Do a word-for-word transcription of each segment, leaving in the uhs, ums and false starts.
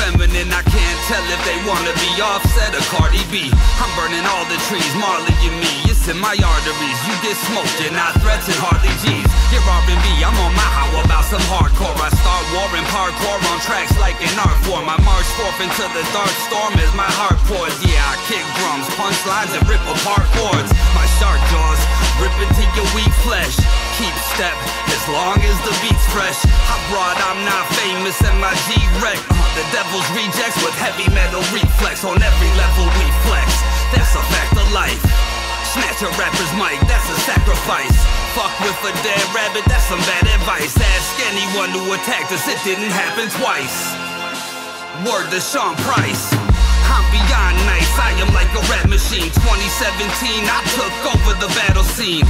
feminine, I can't tell if they wanna be Offset or Cardi B. I'm burning all the trees, Marley and me, it's in my arteries. You get smoked and I threaten hardly G's. You're R and B, I'm on my how about some hardcore. I start warring parkour on tracks like an art form. I march forth into the dark storm as my heart pours. Yeah, I kick drums, punch lines and rip apart chords. My shark jaws rip into your weak flesh. Keep step as long as the beat's fresh. I brought I'm not famous and my G-Rec. Uh, the devil's rejects with heavy metal reflex. On every level we flex, that's a fact of life. Snatch a rapper's mic, that's a sacrifice. Fuck with a dead rabbit, that's some bad advice. Ask anyone who attacked us, it didn't happen twice. Word to Sean Price. I'm beyond nice, I am like a rap machine. twenty seventeen, I took over the battle scene.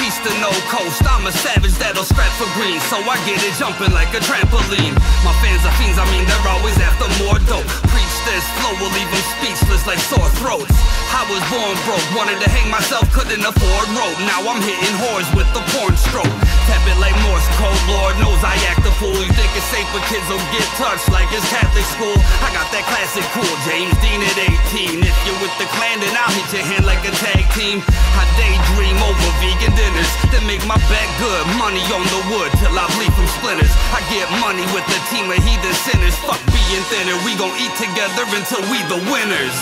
Peace to no coast, I'm a savage that'll scrap for green. So I get it jumping like a trampoline. My fans are fiends, I mean they're always after more dope. Preach this flow will leave them speechless like sore throats. I was born broke, wanted to hang myself, couldn't afford rope. Now I'm hitting whores with the porn stroke. Tap it like Morse code, Lord knows I act a fool. You think it's safe for kids who get touched like it's Catholic school. I got that classic cool, James Dean at eighteen. If you're with the clan then I'll hit your hand like a tag team. I daydream over vegan dinners that make my back good, money on the wood till I bleed from splinters. I get money with a team of heathen sinners. Fuck being thinner, we gon' eat together until we the winners.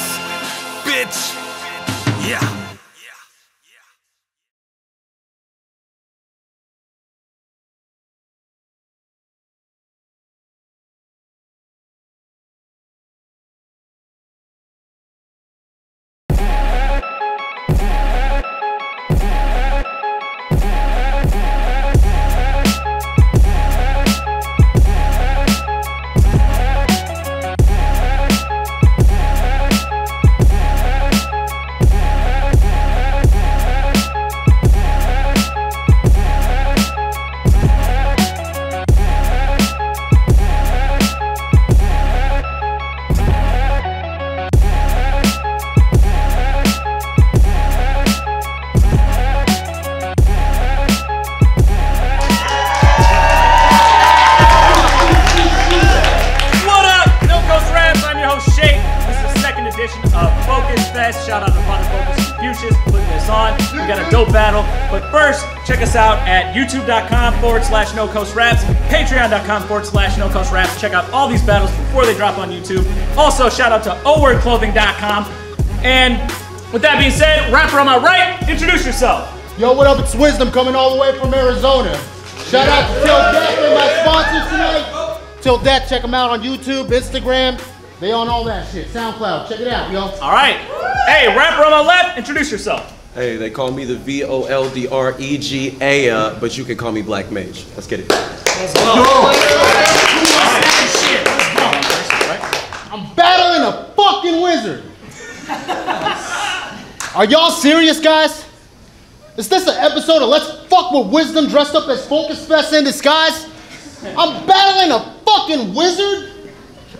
Bitch! Yeah. At youtube.com forward slash no coast raps, patreon.com forward slash no coast raps. Check out all these battles before they drop on YouTube. Also, shout out to o word clothing dot com. And with that being said, rapper on my right, introduce yourself. Yo, what up? It's Wisdom coming all the way from Arizona. Shout out to Till Death and my sponsors tonight. Till Death, check them out on YouTube, Instagram. They on all that shit. SoundCloud, check it out, yo. All right. Hey, rapper on my left, introduce yourself. Hey, they call me the V O L D R E G A, but you can call me Black Mage. Let's get it. Let's go. I'm battling a fucking wizard. Are y'all serious, guys? Is this an episode of Let's Fuck With Wisdom dressed up as Focus Fest in disguise? I'm battling a fucking wizard?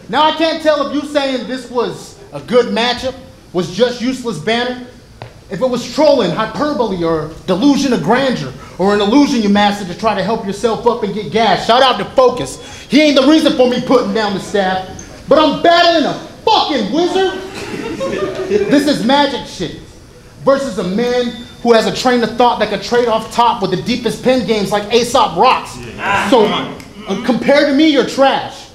Now I can't tell if you saying this was a good matchup, was just useless banner. If it was trolling, hyperbole, or delusion of grandeur, or an illusion you mastered to try to help yourself up and get gas. Shout out to Focus. He ain't the reason for me putting down the staff, but I'm battling a fucking wizard. This is magic shit versus a man who has a train of thought that could trade off top with the deepest pen games like Aesop Rocks. Yeah. So uh, compared to me, you're trash.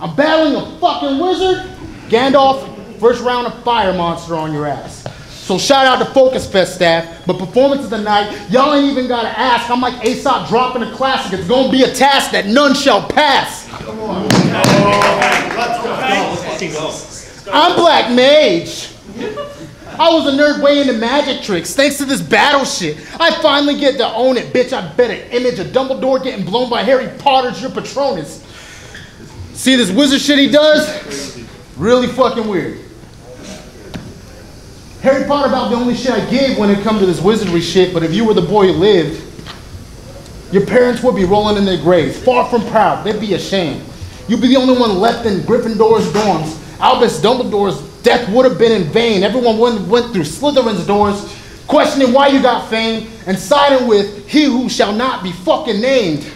I'm battling a fucking wizard. Gandalf, first round of fire monster on your ass. So shout out to Focus Fest staff, but performance of the night, y'all ain't even gotta ask. I'm like Aesop dropping a classic. It's gonna be a task that none shall pass. Come on. Oh. Let's go. Let's go. I'm Black Mage. I was a nerd way into magic tricks. Thanks to this battle shit, I finally get to own it, bitch. I bet an image of Dumbledore getting blown by Harry Potter's your Patronus. See this wizard shit he does? Really fucking weird. Harry Potter about the only shit I gave when it comes to this wizardry shit, but if you were the boy who lived, your parents would be rolling in their graves, far from proud. They'd be ashamed. You'd be the only one left in Gryffindor's dorms. Albus Dumbledore's death would have been in vain. Everyone went, went through Slytherin's doors, questioning why you got fame, and siding with he who shall not be fucking named.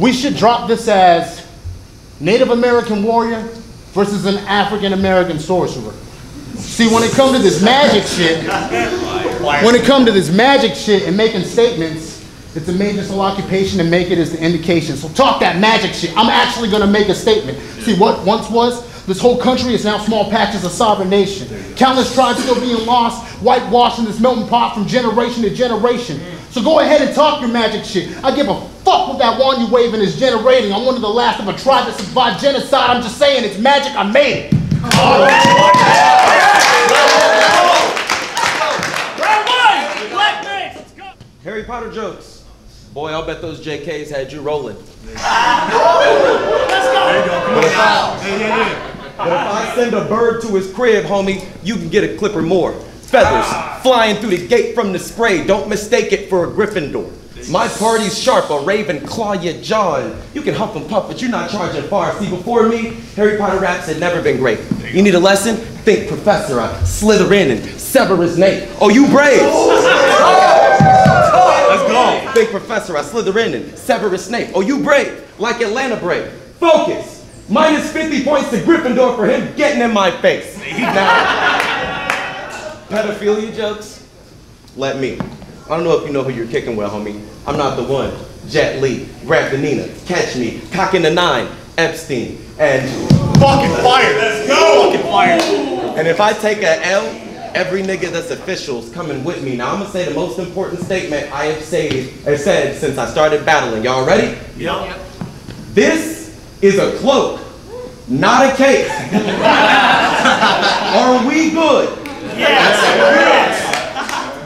We should drop this as Native American warrior versus an African American sorcerer. See, when it comes to this magic shit, when it comes to this magic shit and making statements, it's a major occupation to make it as the indication. So talk that magic shit. I'm actually going to make a statement. See, what once was, this whole country is now small patches of sovereign nation. Countless tribes still being lost, whitewashing this melting pot from generation to generation. So go ahead and talk your magic shit. I give a fuck what that wand you waving is generating. I'm one of the last of a tribe that survived genocide. I'm just saying it's magic. I made it. All right. Black man. Let's go. Harry Potter jokes. Boy, I'll bet those J Ks had you rolling. Ah, let's go. There you go. But if, I, yeah, yeah, yeah. But if I send a bird to his crib, homie, you can get a clip or more. Feathers flying through the gate from the spray. Don't mistake it for a Gryffindor. My party's sharp, a raven claw your jaw. And you can huff and puff, but you're not charging far. See, before me, Harry Potter raps had never been great. You need a lesson? Think Professor. I slither in and sever his neck. Oh, you brave. Oh. Big Professor, I slither in and Severus Snape. Oh, you brave, like Atlanta brave. Focus. Minus fifty points to Gryffindor for him getting in my face. Now, pedophilia jokes? Let me. I don't know if you know who you're kicking with, homie. I'm not the one. Jet Lee, grab the Nina, catch me, cocking the nine, Epstein, and fucking fire. Let's go. Fucking fire. And if I take a L, every nigga that's official is coming with me. Now I'm gonna say the most important statement I have said, said since I started battling. Y'all ready? Yep. Yep. This is a cloak, not a cape. Are we good? Yes. Good.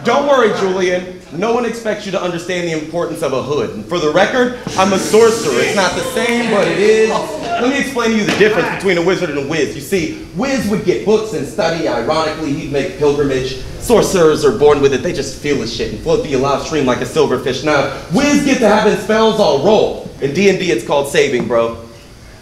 Don't worry, Julian. No one expects you to understand the importance of a hood. And for the record, I'm a sorcerer. It's not the same, but it is. Let me explain to you the difference between a wizard and a whiz. You see, whiz would get books and study. Ironically, he'd make pilgrimage. Sorcerers are born with it. They just feel the shit and float through your live stream like a silverfish. Now, whiz get to having spells all roll. In D and D, it's called saving, bro.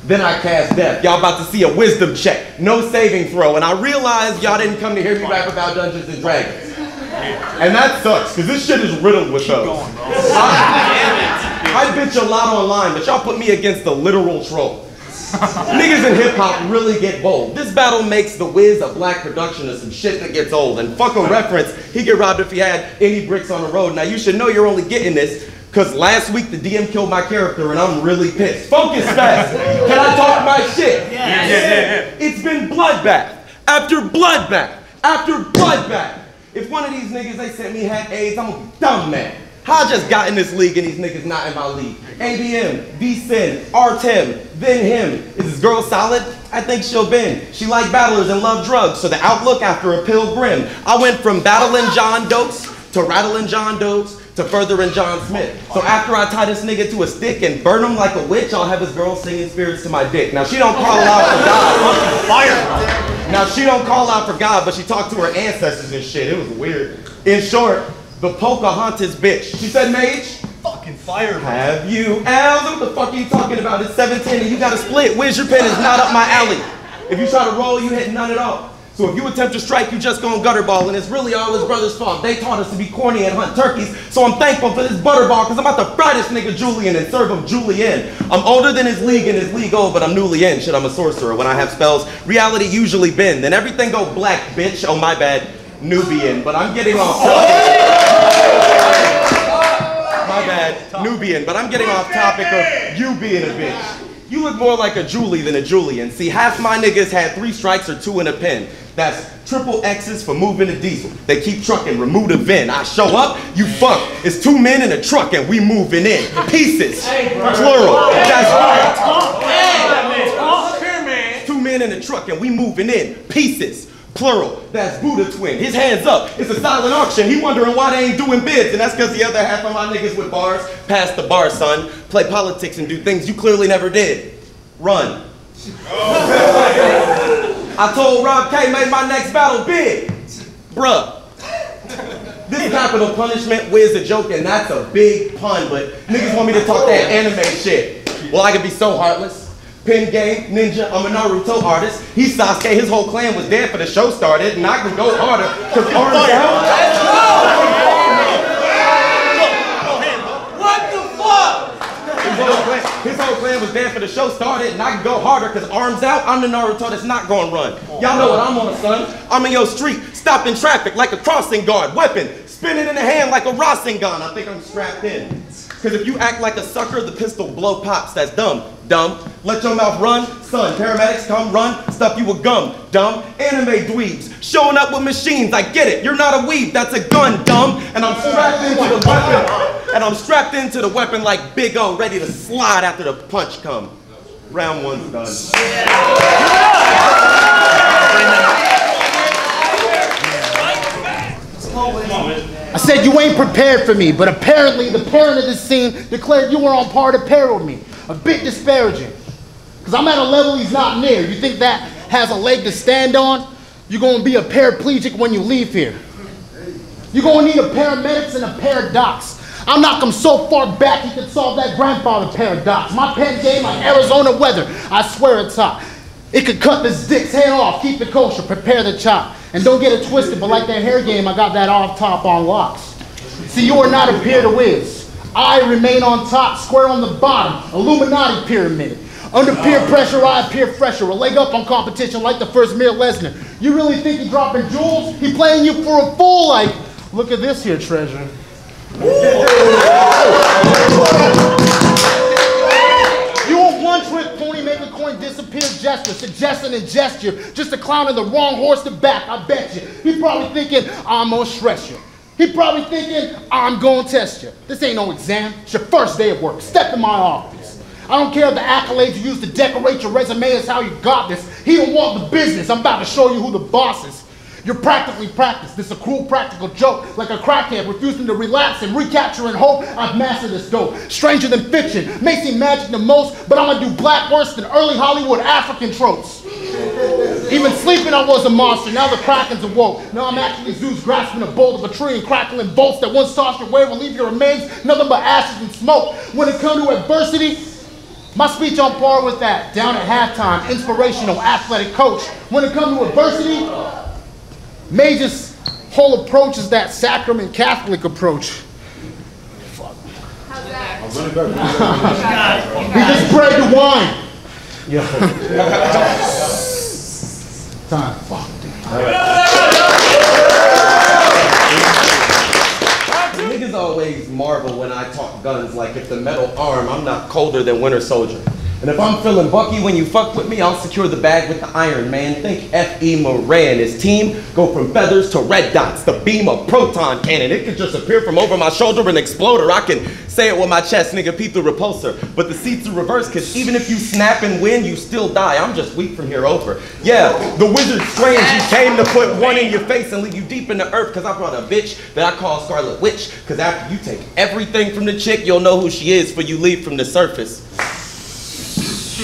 Then I cast death. Y'all about to see a wisdom check. No saving throw. And I realized y'all didn't come to hear me rap about Dungeons and Dragons. And that sucks, because this shit is riddled with those. Going, I, I bitch a lot online, but y'all put me against the literal troll. Niggas in hip-hop really get bold. This battle makes the Wiz a black production of some shit that gets old. And fuck a reference, he get robbed if he had any bricks on the road. Now you should know you're only getting this, because last week the D M killed my character and I'm really pissed. Focus fast. Can I talk my shit? Yes. Yeah, yeah, yeah. It's been bloodbath after bloodbath after bloodbath. If one of these niggas they sent me had AIDS, I'm a dumb man. How I just got in this league and these niggas not in my league. A B M, V-Sin, Artem, then him. Is this girl solid? I think she'll bend. She like battlers and love drugs, so the outlook after a pill grim. I went from battling John Dokes to rattling John Dokes to furthering John Smith. So after I tie this nigga to a stick and burn him like a witch, I'll have his girl singing spirits to my dick. Now she don't call out for God. Fire! Now, she don't call out for God, but she talked to her ancestors and shit. It was weird. In short, the Pocahontas bitch. She said, mage, fucking fire. Have you? Al, what the fuck are you talking about? It's seven ten and you got to split. Where's your pen? It's not up my alley. If you try to roll, you hit none at all. So if you attempt to strike, you just gonna gutter ball, and it's really all his brother's fault. They taught us to be corny and hunt turkeys, so I'm thankful for this butterball, because I'm about to fry this nigga Julian and serve him Julian. I'm older than his league and his league old, but I'm newly in. Shit, I'm a sorcerer. When I have spells, reality usually bend. Then everything go black, bitch. Oh, my bad. Nubian, but I'm getting off topic. My bad. Nubian, but I'm getting off topic of you being a bitch. You look more like a Julie than a Julian. See, half my niggas had three strikes or two in a pen. That's triple X's for moving a diesel. They keep trucking, remove the VIN. I show up, you fuck. It's two men in a truck and we moving in. Pieces, plural, that's right. Two men in a truck and we moving in. Pieces, plural, that's Buddha twin. His hands up, it's a silent auction. He wondering why they ain't doing bids. And that's because the other half of my niggas with bars pass the bar, son. Play politics and do things you clearly never did. Run. Oh. I told Rob K made my next battle big. Bruh. This capital punishment was a joke and that's a big pun, but niggas want me to talk that anime shit. Well, I could be so heartless. Pin game, ninja, I'm a Naruto artist. He's Sasuke, his whole clan was dead for the show started, and I can go harder, cause arms down. His whole plan friend was there for the show started, and I can go harder because arms out, I'm the Naruto that's not going to run. Y'all know what I'm on, son. I'm in your street, stopping traffic like a crossing guard, weapon, spinning in the hand like a Rasengan. I think I'm strapped in. Because if you act like a sucker, the pistol blow pops. That's dumb. Dumb. Let your mouth run. Son, paramedics come run. Stuff you with gum. Dumb. Anime dweebs. Showing up with machines. I get it. You're not a weeb. That's a gun. Dumb. And I'm strapped into the weapon. And I'm strapped into the weapon like Big O, ready to slide after the punch come. Round one's done. I said you ain't prepared for me, but apparently the parent of this scene declared you were on par to pair with me. A bit disparaging. Because I'm at a level he's not near. You think that has a leg to stand on? You're going to be a paraplegic when you leave here. You're going to need a paramedics and a pair of docs. I knock him so far back he could solve that grandfather paradox. My pen game like Arizona weather. I swear it's hot. It could cut this dick's head off. Keep it kosher. Prepare the chop. And don't get it twisted, but like that hair game, I got that off top on locks. See, you are not a peer to whiz. I remain on top, square on the bottom. Illuminati pyramid. Under peer pressure, I appear fresher. A leg up on competition like the first Mir Lesnar. You really think he dropping jewels? He playing you for a fool like, look at this here treasure. You want one trick pony, make a coin disappear gesture, suggesting a gesture, just a clown in the wrong horse to back, I bet you. He probably thinking, I'm gonna stress you. He probably thinking, I'm gonna test you. This ain't no exam, it's your first day of work. Step in my office. I don't care if the accolades you use to decorate your resume is how you got this. He don't want the business, I'm about to show you who the boss is. You're practically practiced. This is a cruel practical joke, like a crackhead refusing to relapse and recapturing hope. I've mastered this dope. Stranger than fiction, may seem magic the most, but I'm gonna do black worse than early Hollywood African tropes. Even sleeping I was a monster, now the Kraken's awoke. Now I'm actually Zeus grasping a bolt of a tree and crackling bolts that once tossed your way will leave your remains nothing but ashes and smoke. When it comes to adversity, my speech on par with that. Down at halftime, inspirational athletic coach. When it comes to adversity, Major's whole approach is that sacrament Catholic approach. Fuck. How's that? We just prayed the wine. Yeah. Time. Fuck. Right. Niggas always marvel when I talk guns. Like if the metal arm, I'm not colder than Winter Soldier. And if I'm feeling Bucky when you fuck with me, I'll secure the bag with the Iron Man. Think F E Moran. His team go from feathers to red dots. The beam of proton cannon. It could just appear from over my shoulder and explode, or I can say it with my chest, nigga, peep the repulsor. But the seats are reversed, because even if you snap and win, you still die. I'm just weak from here over. Yeah, the wizard's strange. You came to put one in your face and leave you deep in the earth, because I brought a bitch that I call Scarlet Witch. Because after you take everything from the chick, you'll know who she is, for you leave from the surface.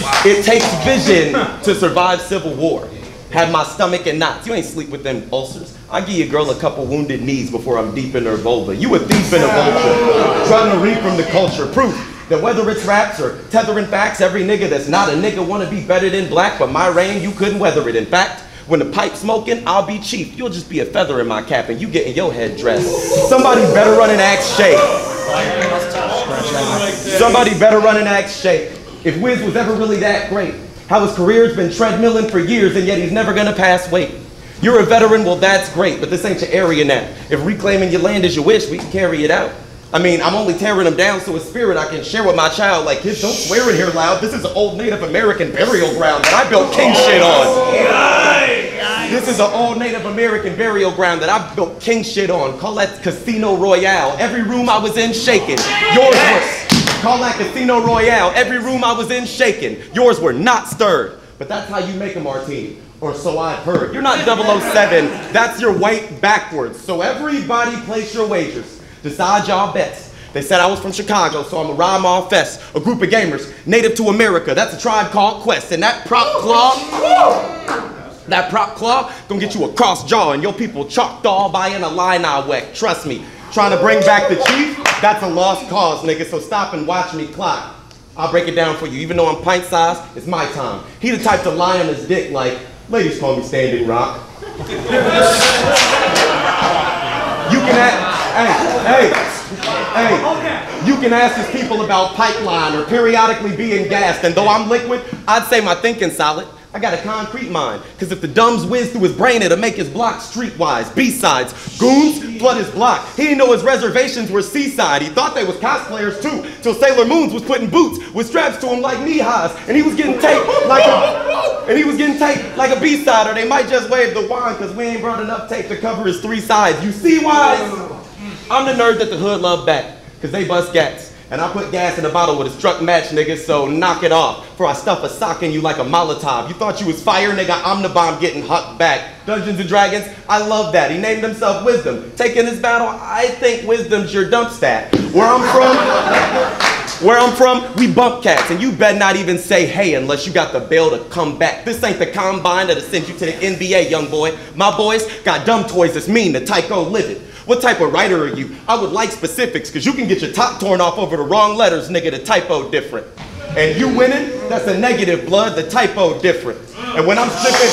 Wow. It takes vision to survive civil war. Have my stomach in knots. You ain't sleep with them ulcers. I give your girl a couple wounded knees before I'm deep in her vulva. You a thief and a vulture, trying to read from the culture. Proof that whether it's raps or tethering facts, every nigga that's not a nigga wanna be better than black, but my reign, you couldn't weather it. In fact, when the pipe's smoking, I'll be chief. You'll just be a feather in my cap and you getting your head dressed. Somebody better run and act shake. Somebody better run and act shake. If Wiz was ever really that great, how his career's been treadmilling for years and yet he's never gonna pass weight. You're a veteran, well that's great, but this ain't your area now. If reclaiming your land is your wish, we can carry it out. I mean, I'm only tearing him down so his spirit I can share with my child. Like, kids, don't swear in here loud. This is an old Native American burial ground that I built king shit on. This is an old Native American burial ground that I built king shit on. Call that Casino Royale. Every room I was in shaking. Yours was. Call that Casino Royale. Every room I was in shaking. Yours were not stirred. But that's how you make a martini. Or so I've heard. You're not double oh seven. That's your weight backwards. So everybody place your wagers. Decide y'all bets. They said I was from Chicago, so I'm a rhyme all fest. A group of gamers, native to America. That's a tribe called Quest. And that prop claw, woo, that prop claw gonna get you a cross jaw and your people chalked all by an Illini weck. Trust me. Trying to bring back the chief? That's a lost cause, nigga, so stop and watch me clock. I'll break it down for you. Even though I'm pint-sized, it's my time. He the type to lie on his dick like, ladies call me Standing Rock. You can act, hey, hey. Hey, you can ask these people about pipeline or periodically being gassed, and though I'm liquid, I'd say my thinking's solid. I got a concrete mind, because if the dumbs whiz through his brain, it'll make his block streetwise. B-sides, goons flood his block. He didn't know his reservations were seaside. He thought they was cosplayers too, till Sailor Moons was putting boots with straps to him like knee highs, and he was getting taped like a, and he was getting taped like a B-side, or they might just wave the wand, because we ain't brought enough tape to cover his three sides. You see, wise? I'm the nerd that the hood love back, because they bust gats. And I put gas in a bottle with a struck match, nigga, so knock it off. For I stuff a sock in you like a Molotov. You thought you was fire, nigga, I'm the bomb getting hucked back. Dungeons and Dragons, I love that. He named himself Wisdom. Taking this battle, I think Wisdom's your dump stat. Where I'm from, where I'm from, we bump cats. And you better not even say hey unless you got the bail to come back. This ain't the combine that'll send you to the N B A, young boy. My boys got dumb toys that's mean to Tycho Livid. What type of writer are you? I would like specifics, because you can get your top torn off over the wrong letters, nigga, the typo different. And you winning, that's a negative, blood, the typo different. And when I'm stripping,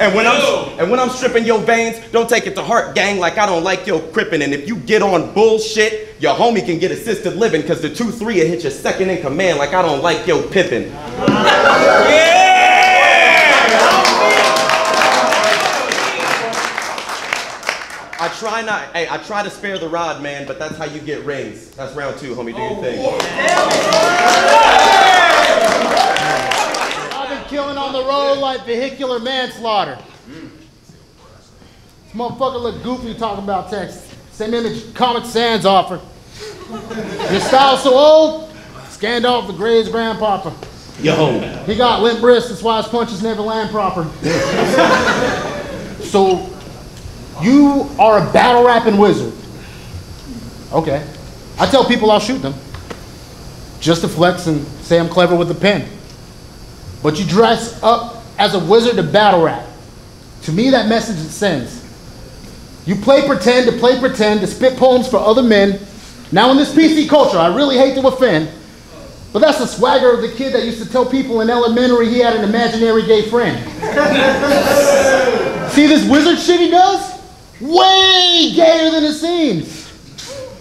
and when I'm, and when I'm stripping your veins, don't take it to heart, gang, like I don't like your crippin'. And if you get on bullshit, your homie can get assisted living, because the two three will hit your second in command, like I don't like your pippin'. Yeah. I try not, hey, I try to spare the rod, man, but that's how you get rings. That's round two, homie, do your thing. I've been killing on the road like vehicular manslaughter. This motherfucker look goofy talking about Texas. Same image Comic Sans offer. Your style's so old, it's Gandalf the Grey's grandpapa. Yo. He got limp wrists, that's why his punches never land proper. So, you are a battle rapping wizard. Okay. I tell people I'll shoot them. Just to flex and say I'm clever with a pen. But you dress up as a wizard to battle rap. To me, that message it sends. You play pretend to play pretend to spit poems for other men. Now in this P C culture, I really hate to offend, but that's the swagger of the kid that used to tell people in elementary he had an imaginary gay friend. See this wizard shit he does? Way gayer than it seems.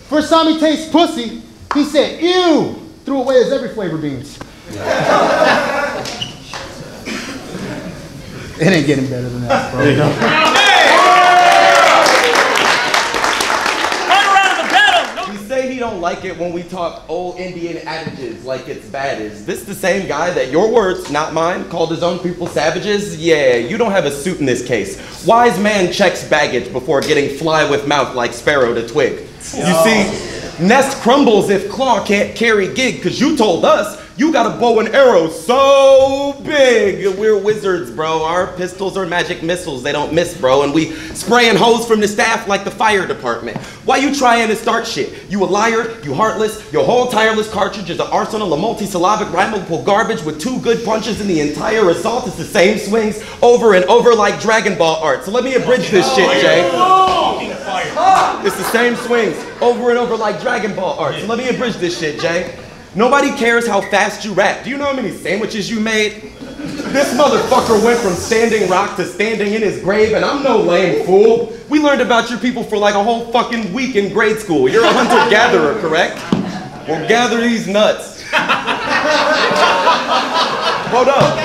First time he tastes pussy, he said, ew, threw away his every flavor beans. It ain't getting better than that, bro. There you go. Hey! Turn around the battle! You say he don't like it when we talk old Indian adages like it's bad. Is this the same guy that your words, not mine, called his own people savages? Yeah, you don't have a suit in this case. Wise man checks baggage before getting fly with mouth like sparrow to twig. You see, nest crumbles if claw can't carry gig, because you told us you got a bow and arrow so big. We're wizards, bro. Our pistols are magic missiles. They don't miss, bro. And we spraying hose from the staff like the fire department. Why you trying to start shit? You a liar, you heartless, your whole tireless cartridge is an arsenal of multi-syllabic rhymeable garbage with two good punches in the entire assault. It's the same swings over and over like Dragon Ball art. So let me abridge this shit, Jay. It's the same swings over and over like Dragon Ball art. So let me abridge this shit, Jay. Nobody cares how fast you rap. Do you know how many sandwiches you made? This motherfucker went from Standing Rock to standing in his grave, and I'm no lame fool. We learned about your people for like a whole fucking week in grade school. You're a hunter-gatherer, correct? Well, gather these nuts. Hold up.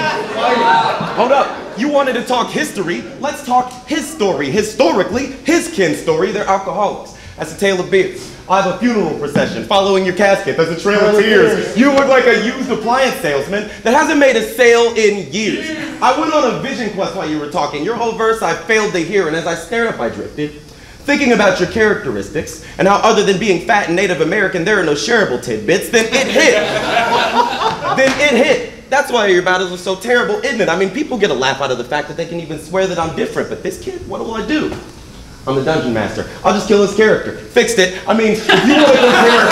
Hold up. You wanted to talk history, let's talk his story. Historically, his kin's story, they're alcoholics. That's a tale of beers. I have a funeral procession following your casket. There's a trail of tears. You look like a used appliance salesman that hasn't made a sale in years. I went on a vision quest while you were talking. Your whole verse I failed to hear, and as I stared up, I drifted, thinking about your characteristics and how other than being fat and Native American, there are no shareable tidbits. Then it hit. Then it hit. That's why your battles are so terrible, isn't it? I mean, people get a laugh out of the fact that they can even swear that I'm different, but this kid, what will I do? I'm the dungeon master. I'll just kill his character. Fixed it. I mean, if you want to compare,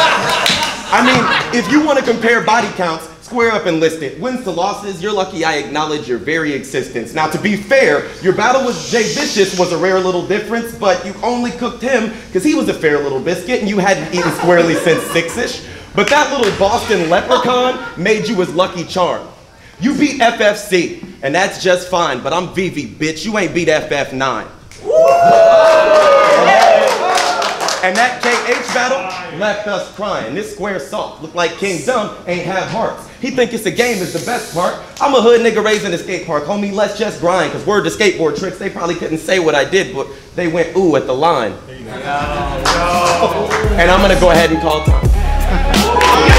I mean, if you want to compare body counts, square up and list it. Wins to losses, you're lucky I acknowledge your very existence. Now, to be fair, your battle with Jay Vicious was a rare little difference, but you only cooked him because he was a fair little biscuit and you hadn't eaten squarely since six-ish. But that little Boston leprechaun made you his lucky charm. You beat F F C, and that's just fine, but I'm Vivi, bitch. You ain't beat F F nine. And that K H battle, left us crying. This square soft, look like King Dumb, ain't have hearts. He think it's a game is the best part. I'm a hood nigga raised in a skate park. Homie, let's just grind, cause word to skateboard tricks, they probably couldn't say what I did, but they went ooh at the line. There you go. Yo, yo. And I'm gonna go ahead and call time.